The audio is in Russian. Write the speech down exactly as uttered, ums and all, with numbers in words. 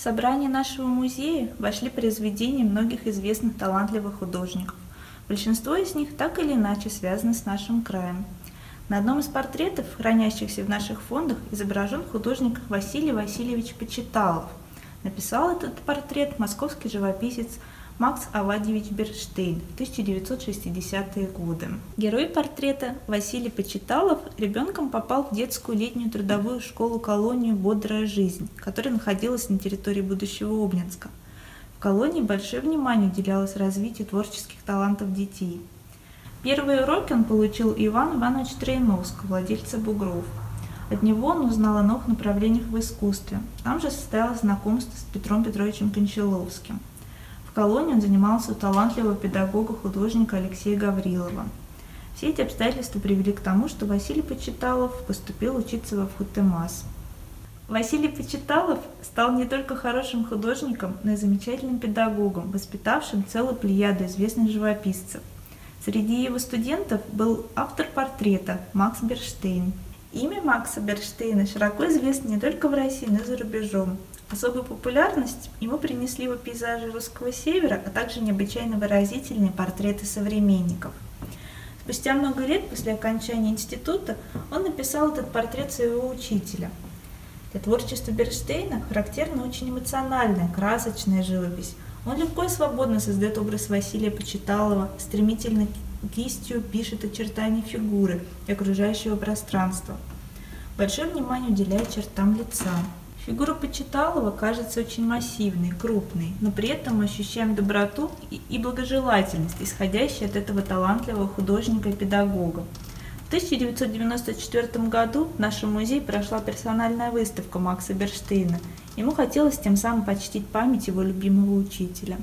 В собрание нашего музея вошли произведения многих известных талантливых художников. Большинство из них так или иначе связаны с нашим краем. На одном из портретов, хранящихся в наших фондах, изображен художник Василий Васильевич Почиталов. Написал этот портрет московский живописец Макс Бирштейн в тысяча девятьсот шестидесятые годы. Герой портрета Василий Почиталов ребенком попал в детскую летнюю трудовую школу-колонию «Бодрая жизнь», которая находилась на территории будущего Обнинска. В колонии большое внимание уделялось развитию творческих талантов детей. Первые уроки он получил Ивана Ивановича Трояновского, владельца бугров. От него он узнал о новых направлениях в искусстве. Там же состоялось знакомство с Петром Петровичем Кончаловским. В колонии он занимался у талантливого педагога-художника Алексея Гаврилова. Все эти обстоятельства привели к тому, что Василий Почиталов поступил учиться во ВХУТЕМАС. Василий Почиталов стал не только хорошим художником, но и замечательным педагогом, воспитавшим целую плеяду известных живописцев. Среди его студентов был автор портрета Макс Бирштейн. Имя Макса Бирштейна широко известно не только в России, но и за рубежом. Особую популярность ему принесли его пейзажи русского севера, а также необычайно выразительные портреты современников. Спустя много лет после окончания института он написал этот портрет своего учителя. Для творчества Бирштейна характерна очень эмоциональная, красочная живопись. Он легко и свободно создает образ Василия Почиталова, стремительно кистью пишет очертания фигуры и окружающего пространства. Большое внимание уделяет чертам лица. Фигура Почиталова кажется очень массивной, крупной, но при этом мы ощущаем доброту и благожелательность, исходящие от этого талантливого художника и педагога. В тысяча девятьсот девяносто четвёртом году в нашем музее прошла персональная выставка Макса Бирштейна. Ему хотелось тем самым почтить память его любимого учителя.